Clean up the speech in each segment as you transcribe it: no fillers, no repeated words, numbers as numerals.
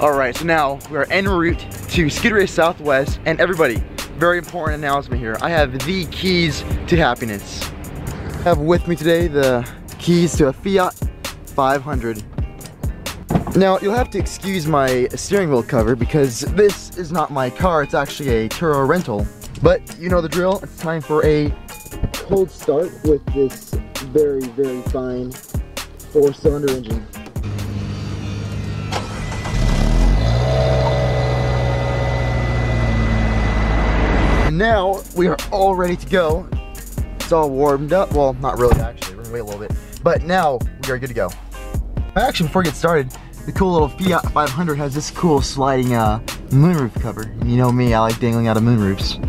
All right, so now we are en route to Scuderia Southwest, and everybody, very important announcement here. I have the keys to happiness. I have with me today the keys to a Fiat 500. Now, you'll have to excuse my steering wheel cover because this is not my car, it's actually a Turo rental. But you know the drill, it's time for a cold start with this very, very fine 4-cylinder engine. And now, we are all ready to go. It's all warmed up, well, not really actually, we're gonna wait a little bit. But now, we are good to go. Actually, before we get started, the cool little Fiat 500 has this cool sliding moonroof cover. And you know me, I like dangling out of moonroofs.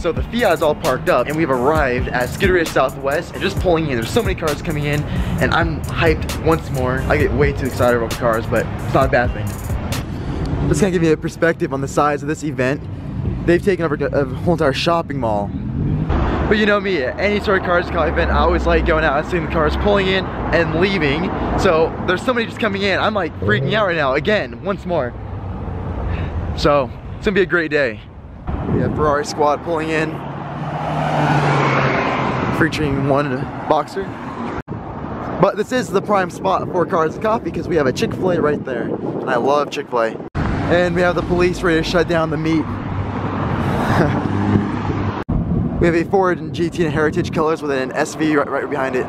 So the Fiat is all parked up and we've arrived at Scuderia Southwest and just pulling in. There's so many cars coming in and I'm hyped once more. I get way too excited about the cars, but it's not a bad thing. Just kind of give you a perspective on the size of this event. They've taken over a whole entire shopping mall. But you know me, any sort of cars event, I always like going out and seeing the cars pulling in and leaving. So there's so many just coming in. I'm like freaking out right now, again, once more. So it's gonna be a great day. We have Ferrari squad pulling in, featuring one boxer. But this is the prime spot for cars to cop because we have a Chick-fil-A right there. And I love Chick-fil-A. And we have the police ready to shut down the meat. We have a Ford GT in heritage colors with an SV right behind it.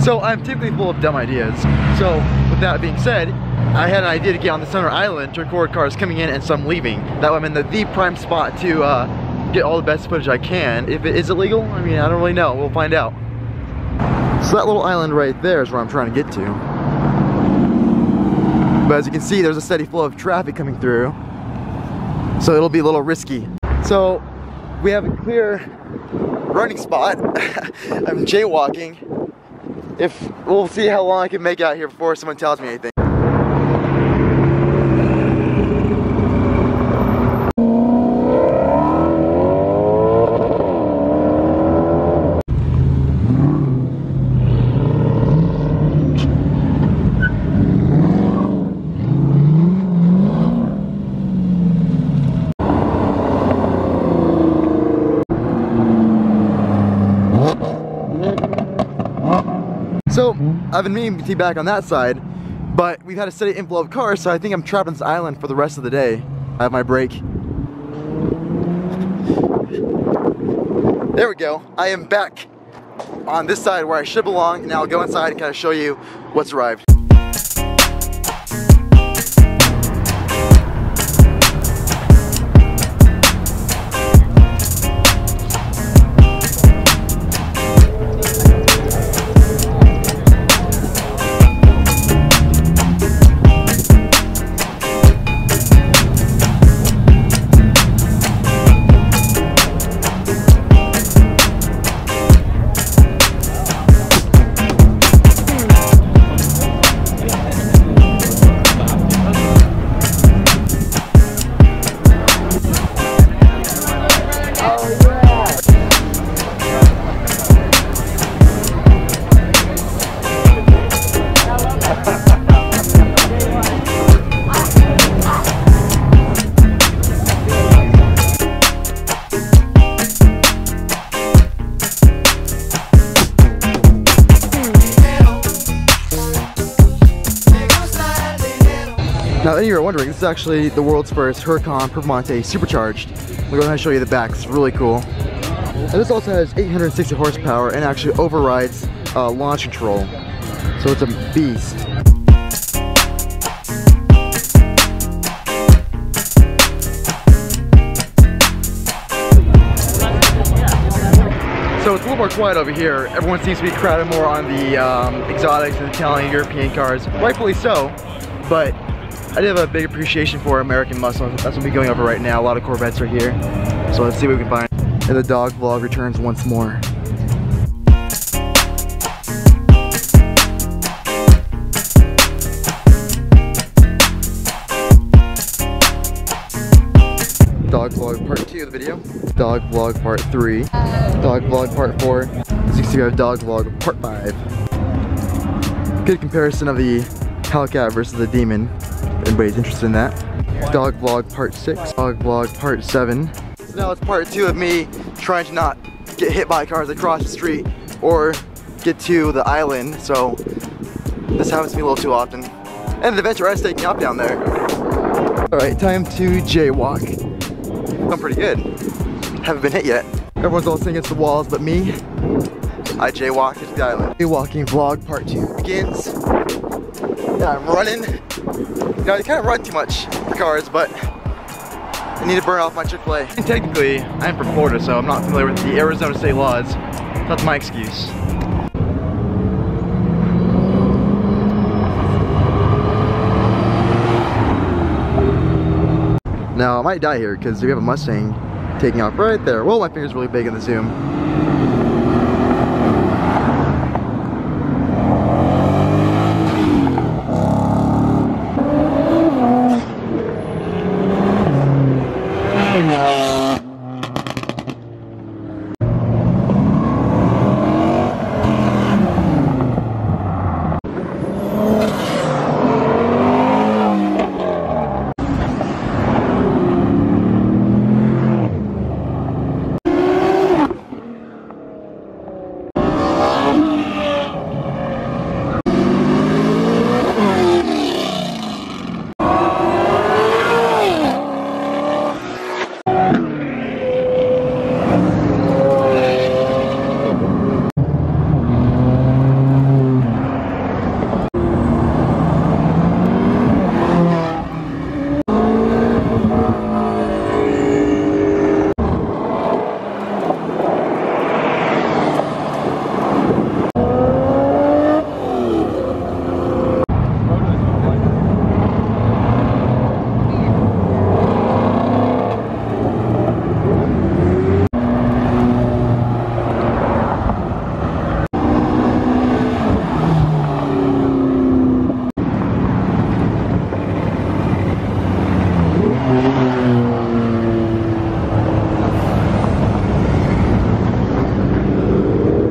So I'm typically full of dumb ideas. So with that being said, I had an idea to get on the center island to record cars coming in and some leaving. That way I'm in the prime spot to get all the best footage I can. If it is illegal, I mean, I don't really know. We'll find out. So that little island right there is where I'm trying to get to. But as you can see, there's a steady flow of traffic coming through. So it'll be a little risky. So we have a clear running spot. I'm jaywalking. If we'll see how long I can make out here before someone tells me anything. So, I've been meaning to be back on that side, but we've had a steady inflow of cars, so I think I'm trapped on this island for the rest of the day. I have my break. There we go. I am back on this side where I should belong, and now I'll go inside and kind of show you what's arrived. Now, if you're wondering, this is actually the world's first Huracan Performante supercharged. I'm going to show you the back, it's really cool. And this also has 860 horsepower and actually overrides launch control. So it's a beast. So it's a little more quiet over here. Everyone seems to be crowded more on the exotics and Italian, European cars. Rightfully so, but I did have a big appreciation for American Mustang. That's what we're going over right now. A lot of Corvettes are here. So let's see what we can find. and the dog vlog returns once more. Dog vlog part 2 of the video, dog vlog part 3, dog vlog part 4, as you can see we have dog vlog part 5. Good comparison of the Hellcat versus the Demon, if anybody's interested in that. Dog vlog part 6, dog vlog part 7. So now it's part 2 of me trying to not get hit by cars across the street or get to the island, so this happens to me a little too often. And the adventure I was taking up down there. Alright, time to jaywalk. I'm pretty good. Haven't been hit yet. Everyone's all sitting against the walls but me. I jaywalked to the island. Jaywalking vlog part 2 begins. Yeah, I'm running. You know, I kind of run too much for cars, but I need to burn off my Chick-fil-A. And technically, I'm from Florida, so I'm not familiar with the Arizona state laws. That's my excuse. Now, I might die here because we have a Mustang taking off right there. Well, my finger's really big in the zoom.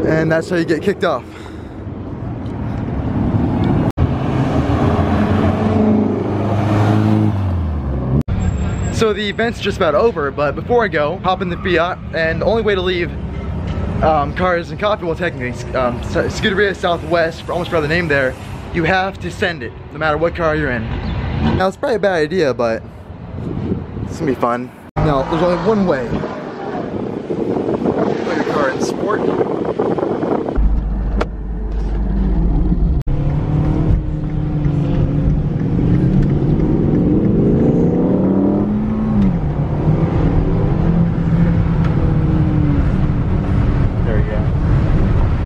And that's how you get kicked off. So the event's just about over, but before I go, hop in the Fiat, and the only way to leave cars and coffee, well technically, Scuderia Southwest, almost forgot the name there, you have to send it, no matter what car you're in. Now it's probably a bad idea, but it's gonna be fun. Now, there's only one way.